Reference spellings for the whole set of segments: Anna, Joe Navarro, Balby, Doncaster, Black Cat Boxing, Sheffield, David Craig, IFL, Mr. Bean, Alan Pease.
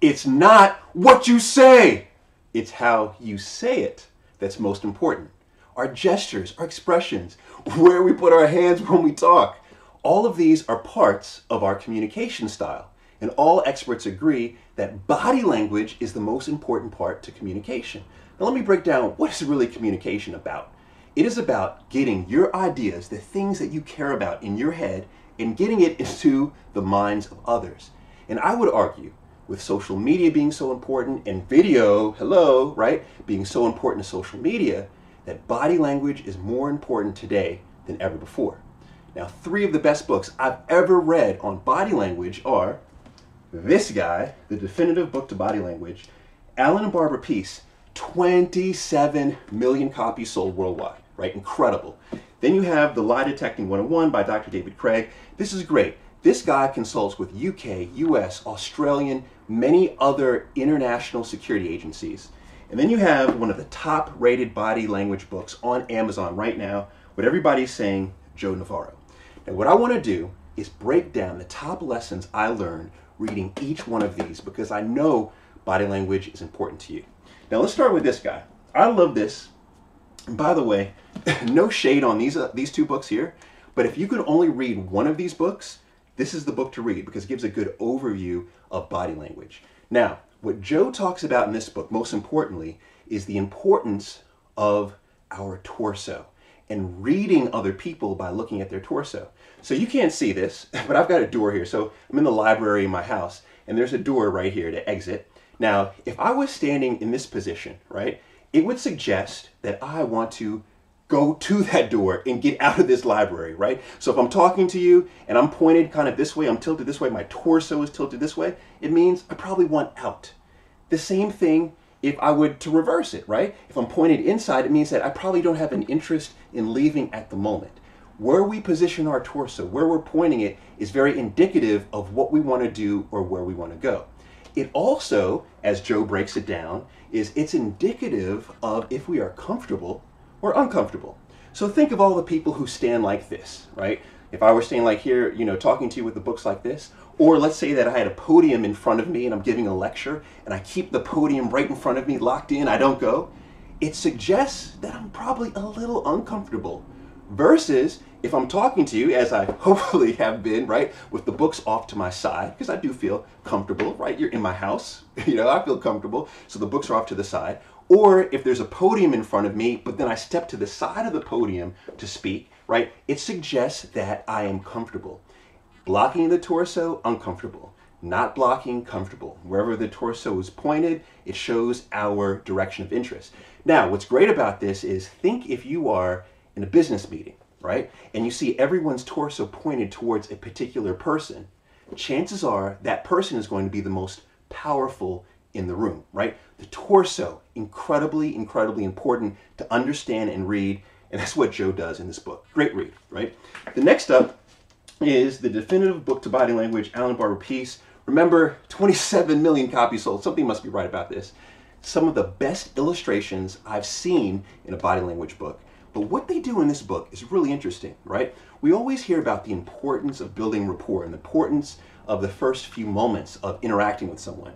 It's not what you say. It's how you say it that's most important. Our gestures, our expressions, where we put our hands when we talk. All of these are parts of our communication style. And all experts agree that body language is the most important part to communication. Now let me break down what is really communication about. It is about getting your ideas, the things that you care about in your head, and getting it into the minds of others. And I would argue, with social media being so important and video, hello, right, being so important to social media, that body language is more important today than ever before. Now, three of the best books I've ever read on body language are this guy, The Definitive Book to Body Language, Alan and Barbara Pease, 27 million copies sold worldwide, right? Incredible. Then you have The Lie Detecting 101 by Dr. David Craig. This is great. This guy consults with UK, US, Australian, many other international security agencies. And then you have one of the top-rated body language books on Amazon right now, what everybody's saying, Joe Navarro. Now, what I want to do is break down the top lessons I learned reading each one of these, because I know body language is important to you. Now, let's start with this guy. I love this. And by the way, no shade on these two books here, but if you could only read one of these books, this is the book to read because it gives a good overview of body language. Now, what Joe talks about in this book, most importantly, is the importance of our torso and reading other people by looking at their torso. So you can't see this, but I've got a door here. So I'm in the library in my house, and there's a door right here to exit. Now, if I was standing in this position, right, it would suggest that I want to go to that door and get out of this library, right? So if I'm talking to you and I'm pointed kind of this way, I'm tilted this way, my torso is tilted this way, it means I probably want out. The same thing if I were to reverse it, right? If I'm pointed inside, it means that I probably don't have an interest in leaving at the moment. Where we position our torso, where we're pointing it, is very indicative of what we want to do or where we want to go. It also, as Joe breaks it down, is it's indicative of if we are comfortable or uncomfortable. So think of all the people who stand like this, right? If I were standing like here, you know, talking to you with the books like this, or let's say that I had a podium in front of me and I'm giving a lecture and I keep the podium right in front of me locked in, I don't go, it suggests that I'm probably a little uncomfortable. Versus if I'm talking to you, as I hopefully have been, right, with the books off to my side, because I do feel comfortable, right? You're in my house, you know, I feel comfortable, so the books are off to the side. Or if there's a podium in front of me, but then I step to the side of the podium to speak, right? It suggests that I am comfortable. Blocking the torso, uncomfortable. Not blocking, comfortable. Wherever the torso is pointed, it shows our direction of interest. Now, what's great about this is think if you are in a business meeting, right? And you see everyone's torso pointed towards a particular person. Chances are that person is going to be the most powerful in the room, right? The torso, incredibly, incredibly important to understand and read, and that's what Joe does in this book. Great read, right? The next up is The Definitive Book to Body Language, Alan Barbara Pease. Remember, 27 million copies sold. Something must be right about this. Some of the best illustrations I've seen in a body language book. But what they do in this book is really interesting, right? We always hear about the importance of building rapport and the importance of the first few moments of interacting with someone.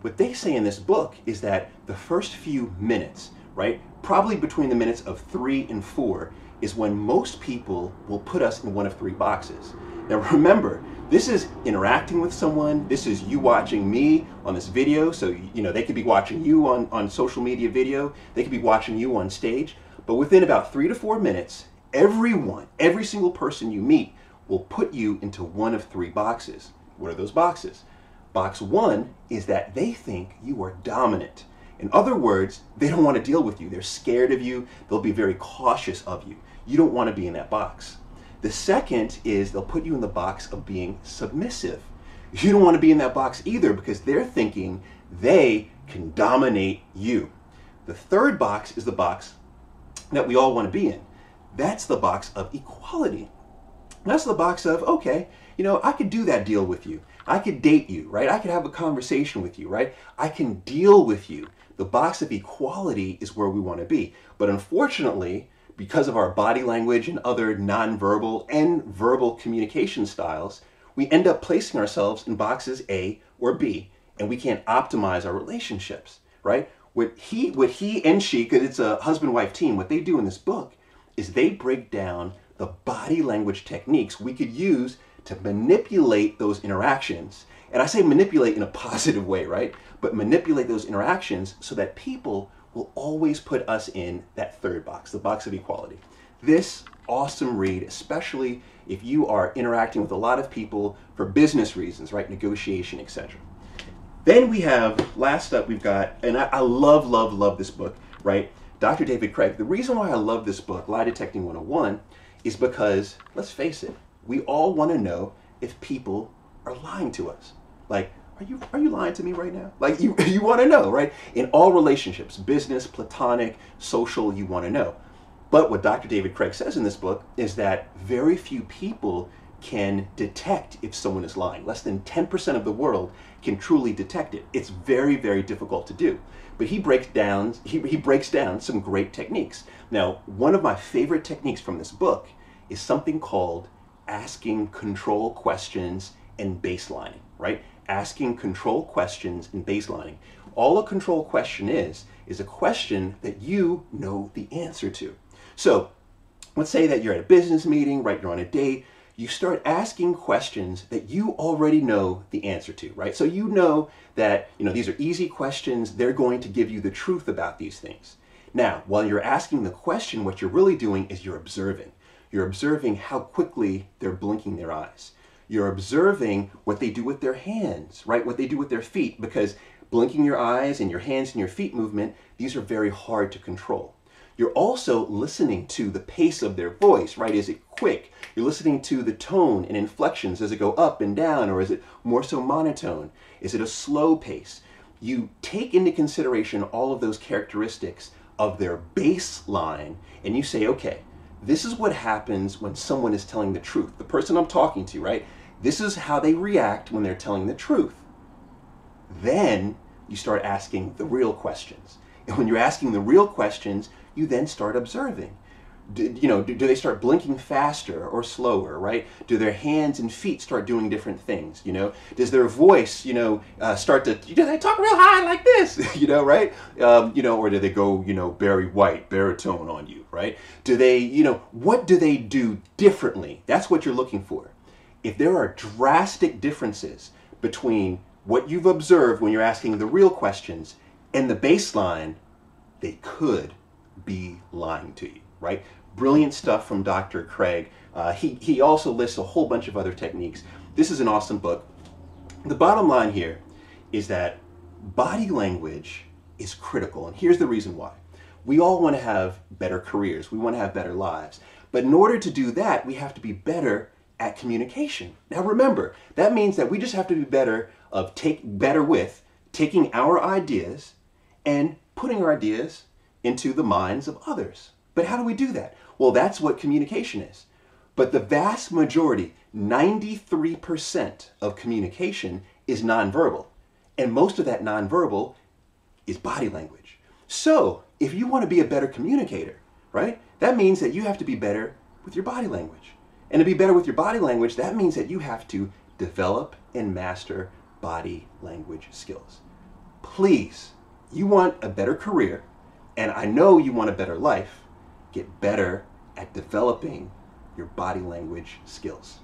What they say in this book is that the first few minutes, right, probably between the minutes of 3 and 4, is when most people will put us in one of three boxes. Now remember, this is interacting with someone, this is you watching me on this video, so you know they could be watching you on social media video, they could be watching you on stage, but within about 3 to 4 minutes, everyone, every single person you meet will put you into one of three boxes. What are those boxes? Box one is that they think you are dominant. In other words, they don't want to deal with you. They're scared of you. They'll be very cautious of you. You don't want to be in that box. The second is they'll put you in the box of being submissive. You don't want to be in that box either because they're thinking they can dominate you. The third box is the box that we all want to be in. That's the box of equality. That's the box of, okay, you know, I could do that deal with you. I could date you, right? I could have a conversation with you, right? I can deal with you. The box of equality is where we want to be. But unfortunately, because of our body language and other nonverbal and verbal communication styles, we end up placing ourselves in boxes A or B. and we can't optimize our relationships, right? What he and she, because it's a husband-wife team, what they do in this book is they break down the body language techniques we could use to manipulate those interactions. And I say manipulate in a positive way, right? But manipulate those interactions so that people will always put us in that third box, the box of equality. This awesome read, especially if you are interacting with a lot of people for business reasons, right? Negotiation, etc. Then we have, last up, we've got, and I love, love, love this book, right? Dr. David Craig. The reason why I love this book, Lie Detecting 101, is because, let's face it, we all want to know if people are lying to us. Like, are you lying to me right now? Like, you want to know, right? In all relationships, business, platonic, social, you want to know. But what Dr. David Craig says in this book is that very few people can detect if someone is lying. Less than 10% of the world can truly detect it. It's very, very difficult to do. But he breaks down some great techniques. Now, one of my favorite techniques from this book is something called asking control questions and baselining, right? Asking control questions and baselining. All a control question is a question that you know the answer to. So let's say that you're at a business meeting, right? You're on a date. You start asking questions that you already know the answer to, right? So you know that, you know, these are easy questions. They're going to give you the truth about these things. Now, while you're asking the question, what you're really doing is you're observing. You're observing how quickly they're blinking their eyes. You're observing what they do with their hands, right? What they do with their feet, because blinking your eyes and your hands and your feet movement, these are very hard to control. You're also listening to the pace of their voice, right? Is it quick? You're listening to the tone and inflections. Does it go up and down, or is it more so monotone? Is it a slow pace? You take into consideration all of those characteristics of their baseline, and you say, okay, this is what happens when someone is telling the truth. The person I'm talking to, right? This is how they react when they're telling the truth. Then you start asking the real questions. And when you're asking the real questions, you then start observing. Do they start blinking faster or slower, right? Do their hands and feet start doing different things, you know? Does their voice, you know, start to, do they talk real high like this, you know, right? You know, or do they go, you know, Barry White, baritone on you, right? Do they, you know, what do they do differently? That's what you're looking for. If there are drastic differences between what you've observed when you're asking the real questions and the baseline, they could be lying to you, right? Brilliant stuff from Dr. Craig. He also lists a whole bunch of other techniques. This is an awesome book. The bottom line here is that body language is critical, and here's the reason why. We all want to have better careers. We want to have better lives. But in order to do that, we have to be better at communication. Now remember, that means that we just have to be better with taking our ideas and putting our ideas into the minds of others. But how do we do that? Well, that's what communication is. But the vast majority, 93% of communication is nonverbal. And most of that nonverbal is body language. So if you want to be a better communicator, right, that means that you have to be better with your body language. And to be better with your body language, that means that you have to develop and master body language skills. Please, you want a better career, and I know you want a better life. Get better at developing your body language skills.